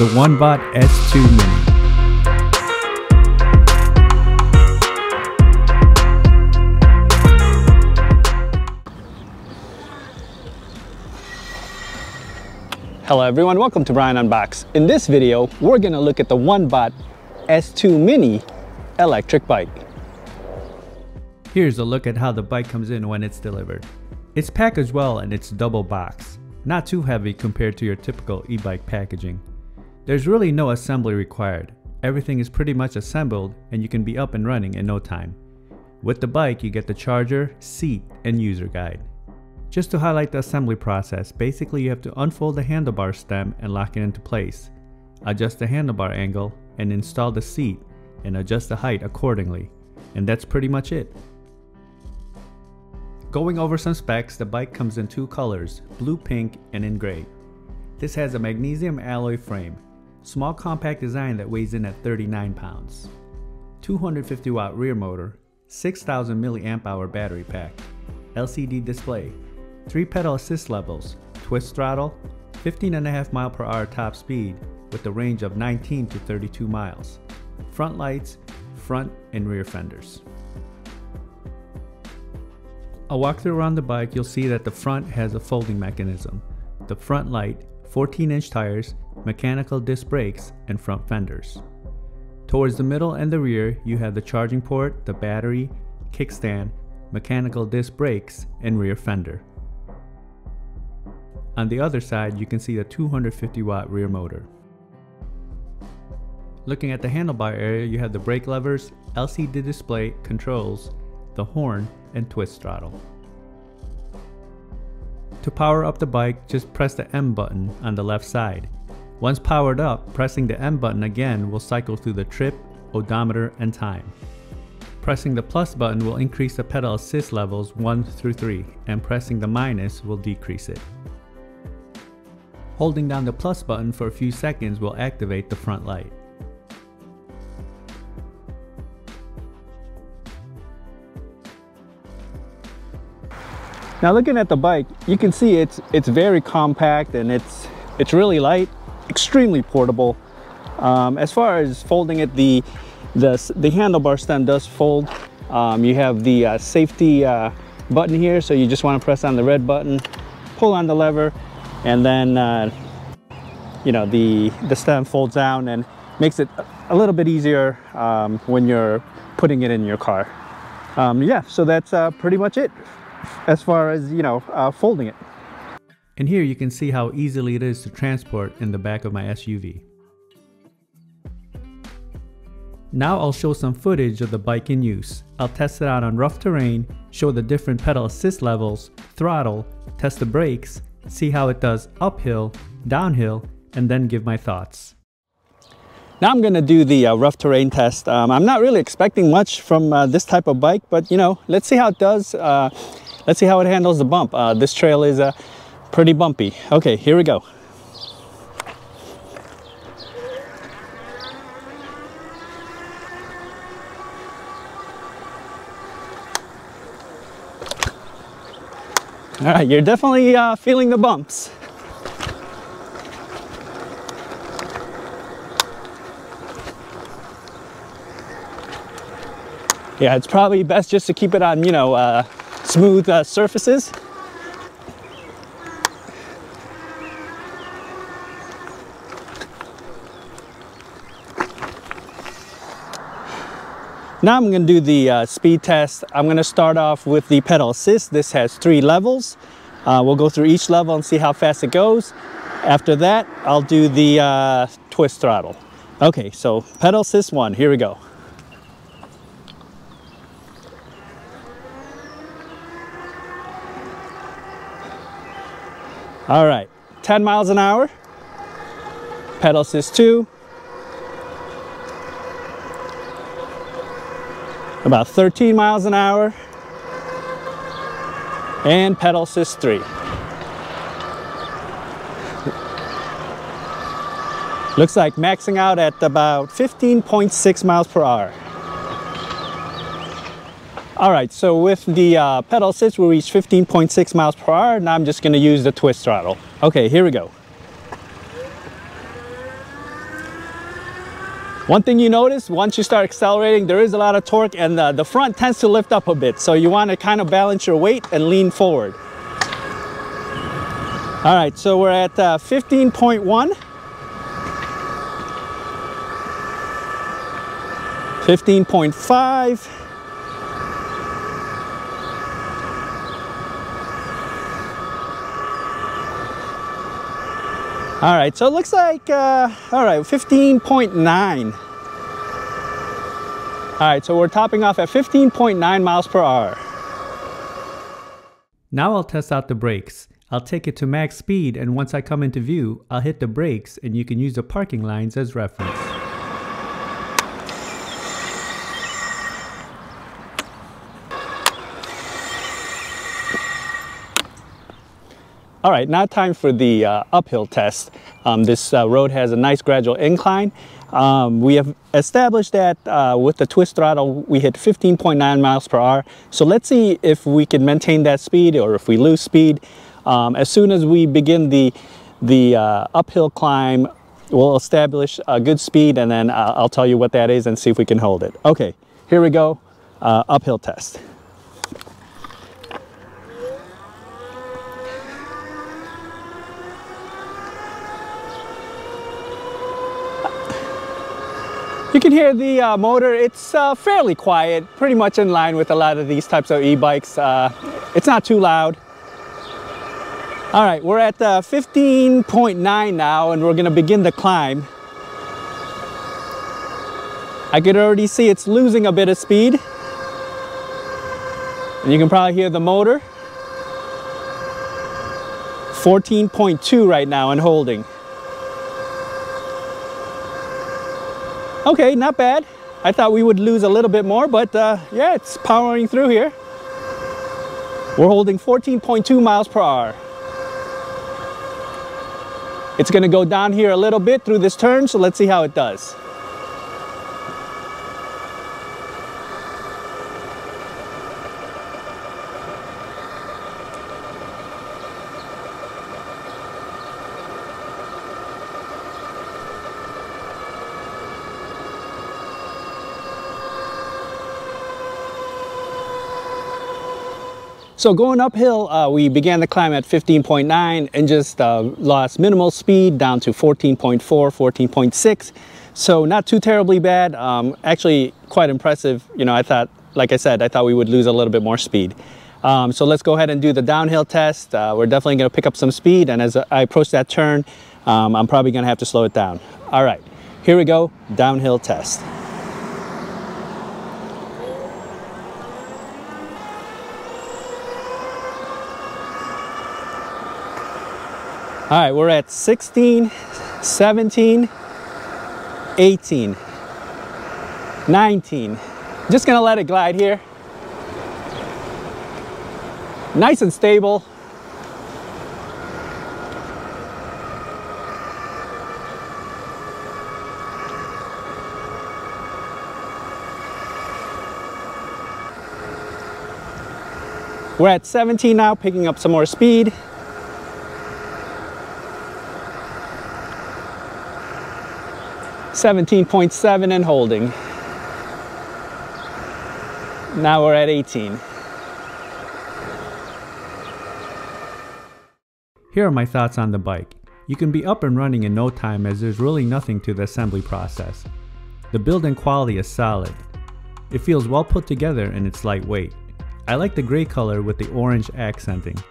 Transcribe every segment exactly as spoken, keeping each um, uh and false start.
the OneBot S two Mini. Hello everyone, welcome to Brian Unboxed. In this video, we're going to look at the OneBot S two Mini electric bike. Here's a look at how the bike comes in when it's delivered. It's packaged well and it's double boxed. Not too heavy compared to your typical e-bike packaging. There's really no assembly required. Everything is pretty much assembled and you can be up and running in no time. With the bike, you get the charger, seat, and user guide. Just to highlight the assembly process, basically you have to unfold the handlebar stem and lock it into place, adjust the handlebar angle, and install the seat and adjust the height accordingly. And that's pretty much it. Going over some specs, the bike comes in two colors, blue, pink, and in gray. This has a magnesium alloy frame, small compact design that weighs in at thirty-nine pounds, two hundred fifty watt rear motor, six thousand milliamp hour battery pack, L C D display, three pedal assist levels, twist throttle, fifteen point five mile per hour top speed with a range of nineteen to thirty-two miles, front lights, front and rear fenders. A walkthrough around the bike, you'll see that the front has a folding mechanism, the front light, fourteen inch tires, mechanical disc brakes, and front fenders. Towards the middle and the rear, you have the charging port, the battery, kickstand, mechanical disc brakes, and rear fender. On the other side, you can see the two hundred fifty watt rear motor. Looking at the handlebar area, you have the brake levers, L C D display, controls, the horn, and twist throttle. To power up the bike, just press the M button on the left side. Once powered up, pressing the M button again will cycle through the trip, odometer, and time. Pressing the plus button will increase the pedal assist levels one through three, and pressing the minus will decrease it. Holding down the plus button for a few seconds will activate the front light. Now looking at the bike, you can see it's it's very compact and it's it's really light, extremely portable. Um, as far as folding it, the the, the handlebar stem does fold. Um, you have the uh, safety uh, button here, so you just want to press on the red button, pull on the lever, and then uh, you know the the stem folds down and makes it a little bit easier um, when you're putting it in your car. Um, yeah, so that's uh, pretty much it. As far as, you know, uh, folding it. And here you can see how easily it is to transport in the back of my S U V. Now I'll show some footage of the bike in use. I'll test it out on rough terrain, show the different pedal assist levels, throttle, test the brakes, see how it does uphill, downhill, and then give my thoughts. Now I'm going to do the uh, rough terrain test. Um, I'm not really expecting much from uh, this type of bike, but you know, let's see how it does. Uh, let's see how it handles the bump. Uh, this trail is uh, pretty bumpy. Okay, here we go. All right, you're definitely uh, feeling the bumps. Yeah, it's probably best just to keep it on, you know, uh, smooth uh, surfaces. Now I'm going to do the uh, speed test. I'm going to start off with the pedal assist. This has three levels. Uh, we'll go through each level and see how fast it goes. After that, I'll do the uh, twist throttle. Okay, so pedal assist one, here we go. All right, ten miles an hour, pedal assist two, about thirteen miles an hour, and pedal assist three. Looks like maxing out at about fifteen point six miles per hour. All right, so with the uh, pedal assist, we reach fifteen point six miles per hour, and I'm just gonna use the twist throttle. Okay, here we go. One thing you notice, once you start accelerating, there is a lot of torque and the, the front tends to lift up a bit. So you want to kind of balance your weight and lean forward. All right, so we're at uh, fifteen point one. fifteen point five. All right, so it looks like, uh, all right, fifteen point nine. All right, so we're topping off at fifteen point nine miles per hour. Now I'll test out the brakes. I'll take it to max speed, and once I come into view, I'll hit the brakes, and you can use the parking lines as reference. All right, now time for the uh, uphill test. Um, this uh, road has a nice gradual incline. Um, we have established that uh, with the twist throttle, we hit fifteen point nine miles per hour. So let's see if we can maintain that speed or if we lose speed. Um, as soon as we begin the, the uh, uphill climb, we'll establish a good speed, and then uh, I'll tell you what that is and see if we can hold it. Okay, here we go, uh, uphill test. You can hear the uh, motor. It's uh, fairly quiet, pretty much in line with a lot of these types of e-bikes. Uh, it's not too loud. All right, we're at uh, fifteen point nine now, and we're gonna begin the climb. I could already see it's losing a bit of speed. And you can probably hear the motor. fourteen point two right now and holding. Okay, not bad. I thought we would lose a little bit more, but uh, yeah, it's powering through here. We're holding fourteen point two miles per hour. It's gonna go down here a little bit through this turn, so let's see how it does. So going uphill, uh, we began the climb at fifteen point nine and just uh, lost minimal speed down to fourteen point four, fourteen point six. So not too terribly bad. Um, actually quite impressive. You know, I thought, like I said, I thought we would lose a little bit more speed. Um, so let's go ahead and do the downhill test. Uh, we're definitely gonna pick up some speed, and as I approach that turn, um, I'm probably gonna have to slow it down. All right, here we go, downhill test. All right, we're at sixteen, seventeen, eighteen, nineteen. Just gonna let it glide here. Nice and stable. We're at seventeen now, picking up some more speed. seventeen point seven and holding. Now we're at eighteen. Here are my thoughts on the bike. You can be up and running in no time, as there's really nothing to the assembly process. The build and quality is solid. It feels well put together and it's lightweight. I like the gray color with the orange accenting.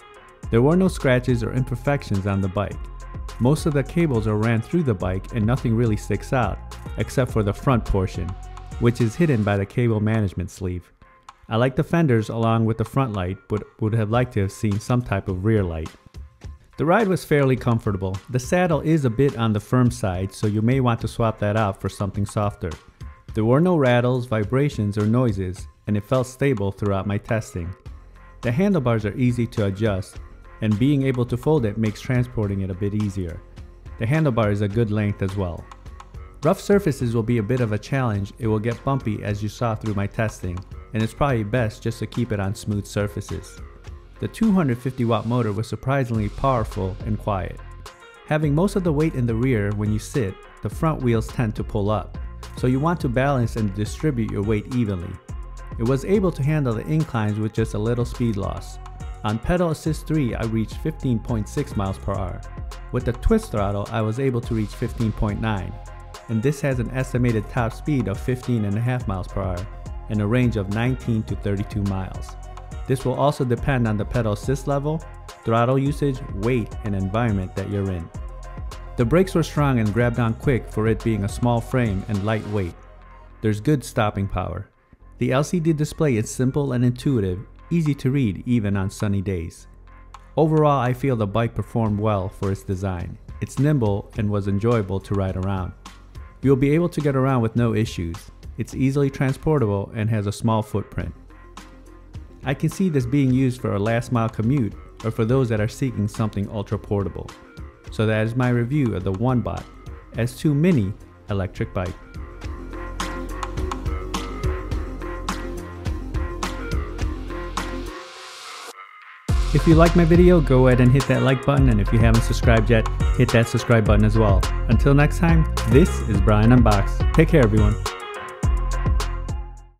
There were no scratches or imperfections on the bike. Most of the cables are ran through the bike and nothing really sticks out, except for the front portion, which is hidden by the cable management sleeve. I like the fenders along with the front light, but would have liked to have seen some type of rear light. The ride was fairly comfortable. The saddle is a bit on the firm side, so you may want to swap that out for something softer. There were no rattles, vibrations, or noises, and it felt stable throughout my testing. The handlebars are easy to adjust, and being able to fold it makes transporting it a bit easier. The handlebar is a good length as well. Rough surfaces will be a bit of a challenge. It will get bumpy, as you saw through my testing, and it's probably best just to keep it on smooth surfaces. The two hundred fifty watt motor was surprisingly powerful and quiet. Having most of the weight in the rear when you sit, the front wheels tend to pull up, so you want to balance and distribute your weight evenly. It was able to handle the inclines with just a little speed loss. On pedal assist three, I reached fifteen point six miles per hour. With the twist throttle, I was able to reach fifteen point nine, and this has an estimated top speed of fifteen point five miles per hour and a range of nineteen to thirty-two miles. This will also depend on the pedal assist level, throttle usage, weight, and environment that you're in. The brakes were strong and grabbed on quick for it being a small frame and lightweight. There's good stopping power. The L C D display is simple and intuitive, easy to read even on sunny days. Overall, I feel the bike performed well for its design. It's nimble and was enjoyable to ride around. You'll be able to get around with no issues. It's easily transportable and has a small footprint. I can see this being used for a last mile commute or for those that are seeking something ultra portable. So that is my review of the OneBot S two Mini electric bike. If you like my video, go ahead and hit that like button, and if you haven't subscribed yet, hit that subscribe button as well. Until next time, this is Brian Unboxed. Take care, everyone.